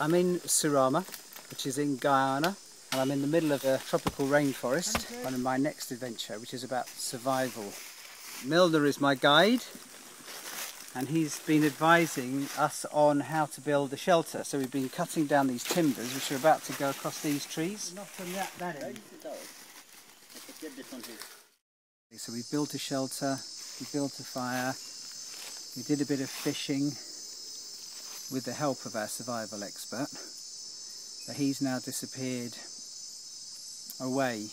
I'm in Surama, which is in Guyana, and I'm in the middle of a tropical rainforest on my next adventure, which is about survival. Milner is my guide, and he's been advising us on how to build a shelter. So we've been cutting down these timbers, which are about to go across these trees. Not from that end. So we built a shelter, we built a fire, we did a bit of fishing with the help of our survival expert. But he's now disappeared away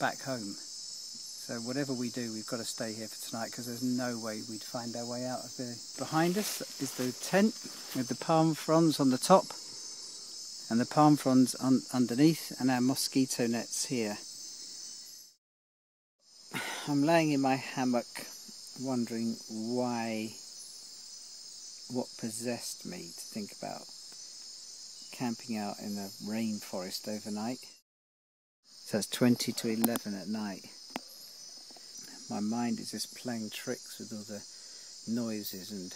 back home. So whatever we do, we've got to stay here for tonight because there's no way we'd find our way out of there. Behind us is the tent with the palm fronds on the top and the palm fronds underneath and our mosquito nets here. I'm laying in my hammock wondering what possessed me to think about camping out in the rainforest overnight. So it's 20 to 11 at night. My mind is just playing tricks with all the noises, and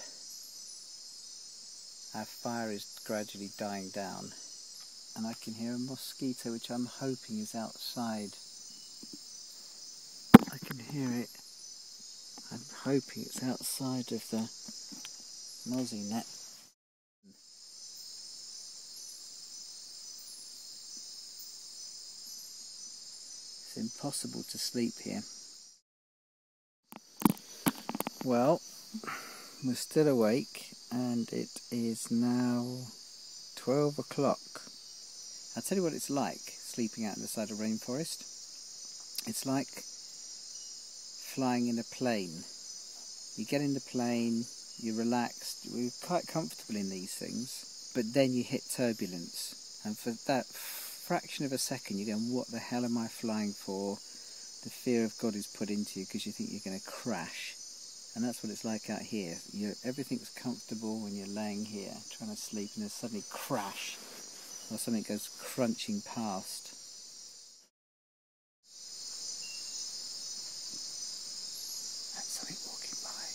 our fire is gradually dying down, and I can hear a mosquito which I'm hoping is outside. I can hear it. I'm hoping it's outside of the mosquito net. It's impossible to sleep here. Well, we're still awake and it is now 12 o'clock. I'll tell you what it's like sleeping out in the side of a rainforest. It's like flying in a plane. You get in the plane, you're relaxed, we're quite comfortable in these things, but then you hit turbulence. And for that fraction of a second you're going, what the hell am I flying for? The fear of God is put into you because you think you're going to crash. And that's what it's like out here. Everything's comfortable when you're laying here trying to sleep, and then suddenly crash, or something goes crunching past. That's something walking by.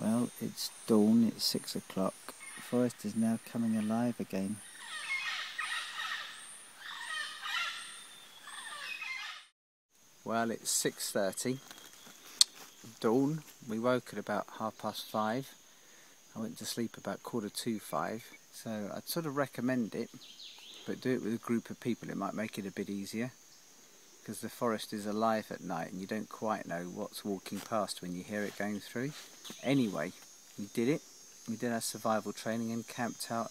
Well, it's dawn, it's 6 o'clock. The forest is now coming alive again. Well, it's 6:30. Dawn, we woke at about 5:30. I went to sleep about 5:45. So I'd sort of recommend it, but do it with a group of people. It might make it a bit easier, because the forest is alive at night and you don't quite know what's walking past when you hear it going through. Anyway, we did it. We did our survival training and camped out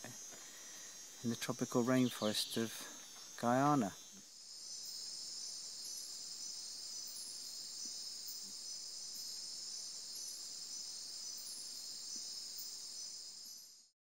in the tropical rainforest of Guyana.